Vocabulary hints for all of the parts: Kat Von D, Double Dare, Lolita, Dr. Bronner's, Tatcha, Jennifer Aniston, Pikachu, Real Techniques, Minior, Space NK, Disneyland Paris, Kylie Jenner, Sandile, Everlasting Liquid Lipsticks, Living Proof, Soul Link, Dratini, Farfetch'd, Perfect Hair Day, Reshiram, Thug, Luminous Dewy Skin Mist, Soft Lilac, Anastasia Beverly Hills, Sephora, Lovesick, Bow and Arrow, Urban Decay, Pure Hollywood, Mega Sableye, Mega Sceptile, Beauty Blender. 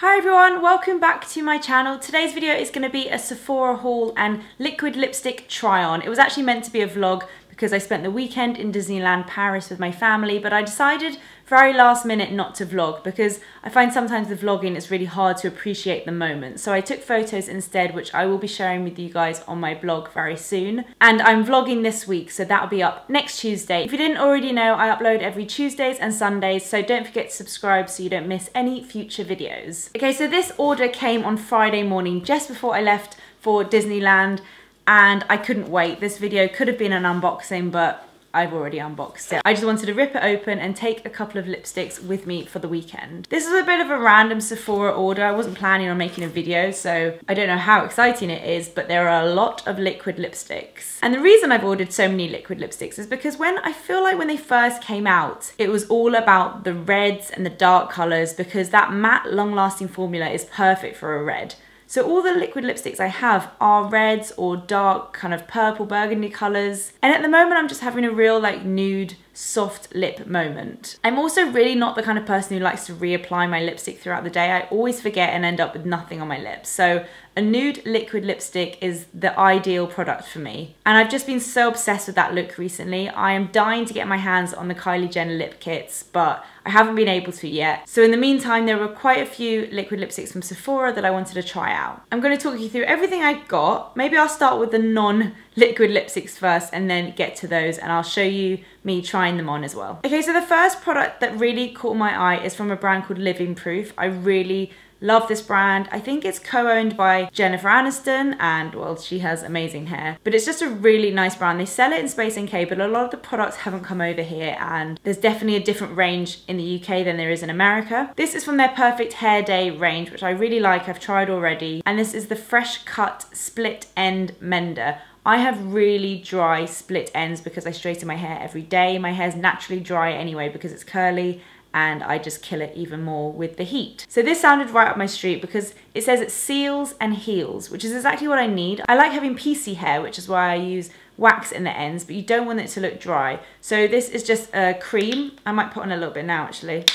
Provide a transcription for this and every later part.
Hi everyone, welcome back to my channel. Today's video is going to be a Sephora haul and liquid lipstick try on. It was actually meant to be a vlog because I spent the weekend in Disneyland Paris with my family, but I decided very last minute not to vlog because I find sometimes the vlogging is really hard to appreciate the moment. So I took photos instead, which I will be sharing with you guys on my blog very soon. And I'm vlogging this week, so that'll be up next Tuesday. If you didn't already know, I upload every Tuesdays and Sundays, so don't forget to subscribe so you don't miss any future videos. Okay, so this order came on Friday morning, just before I left for Disneyland. And I couldn't wait. This video could have been an unboxing, but I've already unboxed it. I just wanted to rip it open and take a couple of lipsticks with me for the weekend. This is a bit of a random Sephora order. I wasn't planning on making a video, so I don't know how exciting it is, but there are a lot of liquid lipsticks. And the reason I've ordered so many liquid lipsticks is because I feel like when they first came out, it was all about the reds and the dark colors because that matte long-lasting formula is perfect for a red. So all the liquid lipsticks I have are reds or dark kind of purple burgundy colours, and at the moment I'm just having a real like nude soft lip moment. I'm also really not the kind of person who likes to reapply my lipstick throughout the day. I always forget and end up with nothing on my lips, so a nude liquid lipstick is the ideal product for me. And I've just been so obsessed with that look recently. I am dying to get my hands on the Kylie Jenner lip kits, but I haven't been able to yet. So in the meantime, there were quite a few liquid lipsticks from Sephora that I wanted to try out. I'm going to talk you through everything I got. Maybe I'll start with the non-liquid lipsticks first and then get to those, and I'll show you me trying them on as well. Okay, so the first product that really caught my eye is from a brand called Living Proof. I really love this brand. I think it's co-owned by Jennifer Aniston, and well, she has amazing hair. But it's just a really nice brand. They sell it in Space NK, but a lot of the products haven't come over here, and there's definitely a different range in the UK than there is in America. This is from their Perfect Hair Day range, which I really like. I've tried already. And this is the Fresh Cut Split End Mender. I have really dry split ends because I straighten my hair every day. My hair's naturally dry anyway because it's curly, and I just kill it even more with the heat. So this sounded right up my street because it says it seals and heals, which is exactly what I need. I like having piecey hair, which is why I use wax in the ends, but you don't want it to look dry. So this is just a cream. I might put on a little bit now, actually.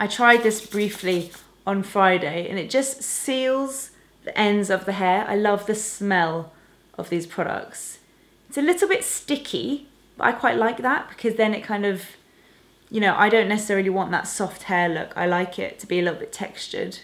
I tried this briefly on Friday, and it just seals the ends of the hair. I love the smell of these products. It's a little bit sticky, but I quite like that because then it kind of, you know, I don't necessarily want that soft hair look. I like it to be a little bit textured.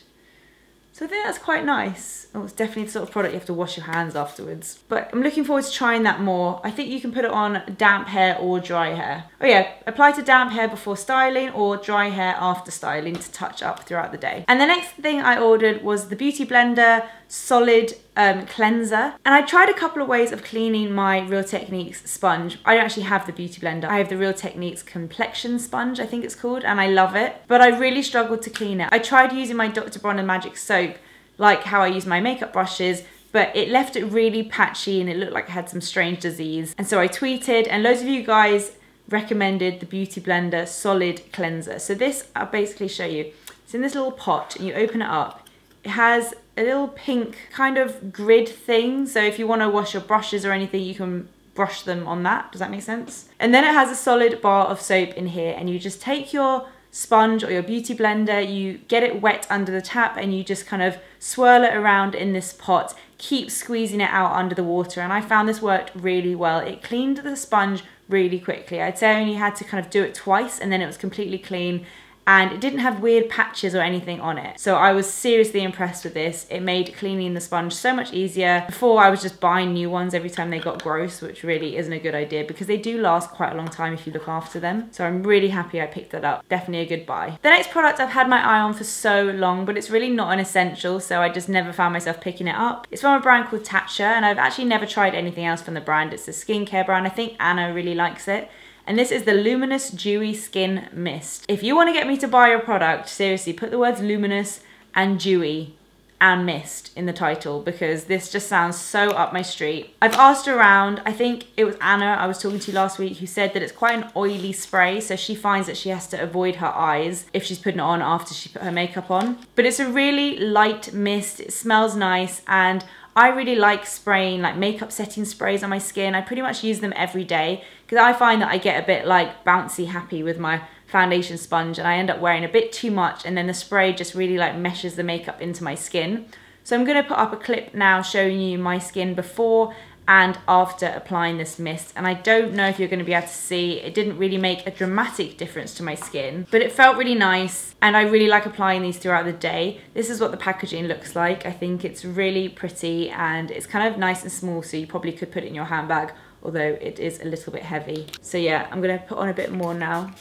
So I think that's quite nice. Oh, it's definitely the sort of product you have to wash your hands afterwards. But I'm looking forward to trying that more. I think you can put it on damp hair or dry hair. Oh yeah, apply to damp hair before styling or dry hair after styling to touch up throughout the day. And the next thing I ordered was the Beauty Blender Solid Cleanser. And I tried a couple of ways of cleaning my Real Techniques sponge. I don't actually have the Beauty Blender. I have the Real Techniques Complexion Sponge, I think it's called, and I love it. But I really struggled to clean it. I tried using my Dr. Bronner's Magic Soap, like how I use my makeup brushes, but it left it really patchy and it looked like I had some strange disease. And so I tweeted, and loads of you guys recommended the Beauty Blender Solid Cleanser. So this, I'll basically show you. It's in this little pot, and you open it up. It has a little pink kind of grid thing, so if you want to wash your brushes or anything, you can brush them on that. Does that make sense? And then it has a solid bar of soap in here, and you just take your sponge or your Beauty Blender, you get it wet under the tap, and you just kind of swirl it around in this pot, keep squeezing it out under the water, and I found this worked really well. It cleaned the sponge really quickly. I'd say I only had to kind of do it twice, and then it was completely clean. And it didn't have weird patches or anything on it. So I was seriously impressed with this. It made cleaning the sponge so much easier. Before, I was just buying new ones every time they got gross, which really isn't a good idea because they do last quite a long time if you look after them. So I'm really happy I picked that up. Definitely a good buy. The next product I've had my eye on for so long, but it's really not an essential, so I just never found myself picking it up. It's from a brand called Tatcha, and I've actually never tried anything else from the brand. It's a skincare brand. I think Anna really likes it. And this is the Luminous Dewy Skin Mist. If you want to get me to buy your product, seriously, put the words luminous and dewy and mist in the title because this just sounds so up my street. I've asked around. I think it was Anna I was talking to last week who said that it's quite an oily spray, so she finds that she has to avoid her eyes if she's putting it on after she put her makeup on. But it's a really light mist. It smells nice, and I really like spraying like makeup setting sprays on my skin. I pretty much use them every day because I find that I get a bit like bouncy happy with my foundation sponge and I end up wearing a bit too much, and then the spray just really like meshes the makeup into my skin. So I'm going to put up a clip now showing you my skin before and after applying this mist, and I don't know if you're going to be able to see, it didn't really make a dramatic difference to my skin, but it felt really nice and I really like applying these throughout the day. This is what the packaging looks like. I think it's really pretty and it's kind of nice and small, so you probably could put it in your handbag, although it is a little bit heavy. So yeah, I'm going to put on a bit more now.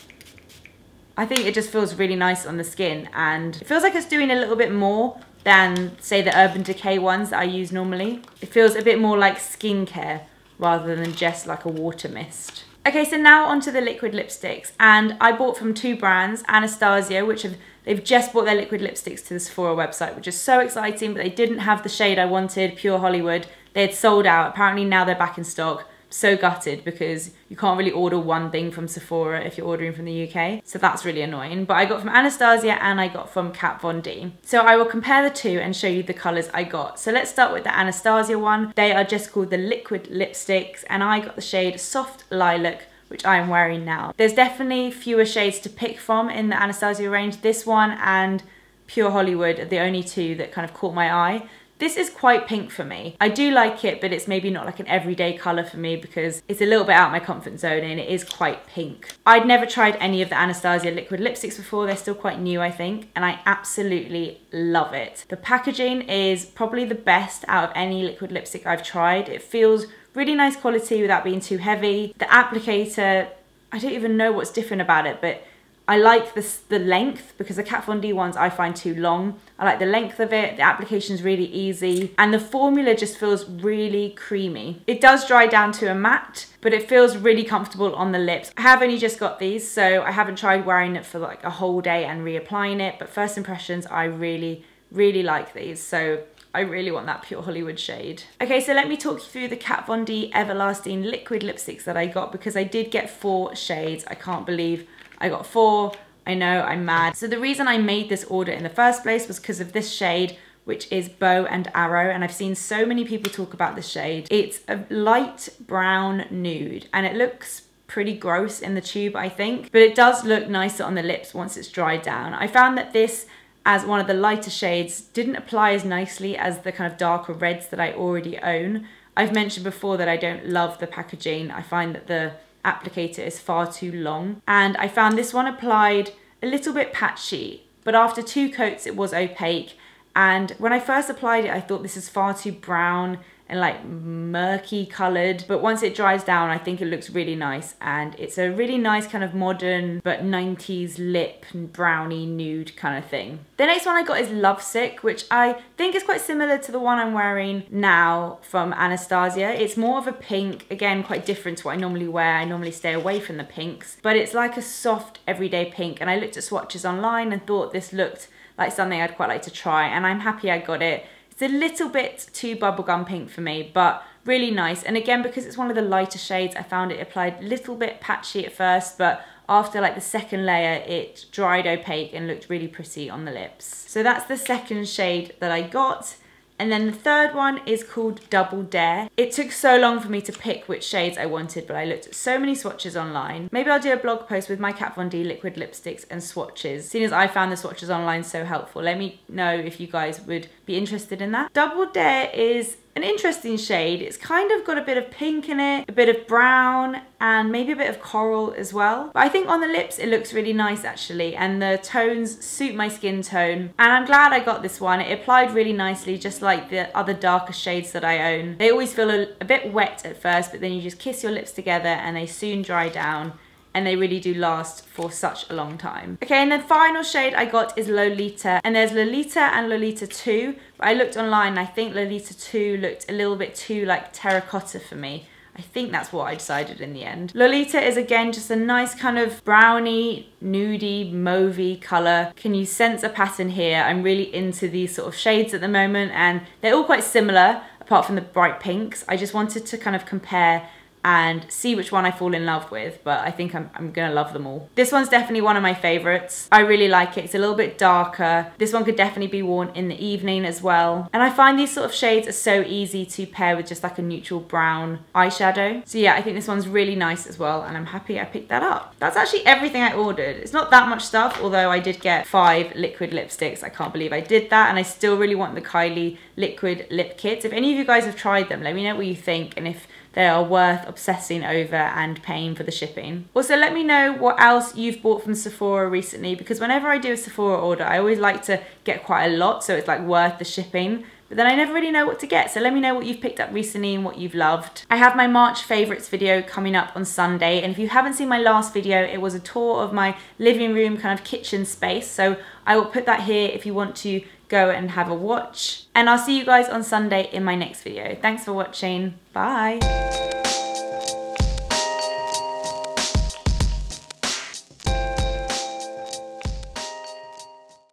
I think it just feels really nice on the skin and it feels like it's doing a little bit more than say the Urban Decay ones that I use normally. It feels a bit more like skincare rather than just like a water mist. Okay, so now onto the liquid lipsticks, and I bought from two brands, Anastasia, which they've just bought their liquid lipsticks to the Sephora website, which is so exciting, but they didn't have the shade I wanted, Pure Hollywood. They had sold out, apparently now they're back in stock. So gutted because you can't really order one thing from Sephora if you're ordering from the UK. So that's really annoying. But I got from Anastasia and I got from Kat Von D. So I will compare the two and show you the colours I got. So let's start with the Anastasia one. They are just called the Liquid Lipsticks and I got the shade Soft Lilac, which I am wearing now. There's definitely fewer shades to pick from in the Anastasia range. This one and Pure Hollywood are the only two that kind of caught my eye. This is quite pink for me. I do like it, but it's maybe not like an everyday colour for me because it's a little bit out of my comfort zone and it is quite pink. I'd never tried any of the Anastasia liquid lipsticks before. They're still quite new, I think, and I absolutely love it. The packaging is probably the best out of any liquid lipstick I've tried. It feels really nice quality without being too heavy. The applicator, I don't even know what's different about it, but I like the length because the Kat Von D ones I find too long. I like the length of it, the application's really easy, and the formula just feels really creamy. It does dry down to a matte, but it feels really comfortable on the lips. I have only just got these, so I haven't tried wearing it for like a whole day and reapplying it, but first impressions, I really, really like these, so I really want that Pure Hollywood shade. Okay, so let me talk you through the Kat Von D Everlasting Liquid Lipsticks that I got because I did get 4 shades. I can't believe I got 4, I know, I'm mad. So the reason I made this order in the first place was because of this shade, which is Bow and Arrow, and I've seen so many people talk about this shade. It's a light brown nude, and it looks pretty gross in the tube, I think, but it does look nicer on the lips once it's dried down. I found that this, as one of the lighter shades, didn't apply as nicely as the kind of darker reds that I already own. I've mentioned before that I don't love the packaging. I find that the applicator is far too long, and I found this one applied a little bit patchy, but after 2 coats it was opaque, and when I first applied it I thought this is far too brown and like murky coloured, but once it dries down I think it looks really nice, and it's a really nice kind of modern but 90s lip and brownie nude kind of thing. The next one I got is Lovesick, which I think is quite similar to the one I'm wearing now from Anastasia. It's more of a pink, again quite different to what I normally wear. I normally stay away from the pinks, but it's like a soft everyday pink, and I looked at swatches online and thought this looked like something I'd quite like to try, and I'm happy I got it. It's a little bit too bubblegum pink for me, but really nice. And again, because it's one of the lighter shades, I found it applied a little bit patchy at first, but after like the second layer, it dried opaque and looked really pretty on the lips. So that's the second shade that I got. And then the third one is called Double Dare. It took so long for me to pick which shades I wanted, but I looked at so many swatches online. Maybe I'll do a blog post with my Kat Von D liquid lipsticks and swatches, seeing as I found the swatches online so helpful. Let me know if you guys would be interested in that. Double Dare is an interesting shade. It's kind of got a bit of pink in it, a bit of brown, and maybe a bit of coral as well. But I think on the lips it looks really nice actually, and the tones suit my skin tone. And I'm glad I got this one. It applied really nicely, just like the other darker shades that I own. They always feel a bit wet at first, but then you just kiss your lips together and they soon dry down, and they really do last for such a long time. Okay, and the final shade I got is Lolita, and there's Lolita and Lolita 2, but I looked online and I think Lolita 2 looked a little bit too like terracotta for me. I think that's what I decided in the end. Lolita is again just a nice kind of browny, nudie, mauvey colour. Can you sense a pattern here? I'm really into these sort of shades at the moment, and they're all quite similar apart from the bright pinks. I just wanted to kind of compare and see which one I fall in love with, but I think I'm gonna love them all. This one's definitely one of my favorites. I really like it. It's a little bit darker. This one could definitely be worn in the evening as well. And I find these sort of shades are so easy to pair with just like a neutral brown eyeshadow. So yeah, I think this one's really nice as well, and I'm happy I picked that up. That's actually everything I ordered. It's not that much stuff, although I did get 5 liquid lipsticks. I can't believe I did that, and I still really want the Kylie liquid lip kits. If any of you guys have tried them, let me know what you think, and if they are worth obsessing over and paying for the shipping. Also, let me know what else you've bought from Sephora recently, because whenever I do a Sephora order, I always like to get quite a lot, so it's like worth the shipping. But then I never really know what to get, so let me know what you've picked up recently and what you've loved. I have my March favourites video coming up on Sunday, and if you haven't seen my last video, it was a tour of my living room kind of kitchen space, so I will put that here if you want to go and have a watch. And I'll see you guys on Sunday in my next video. Thanks for watching. Bye.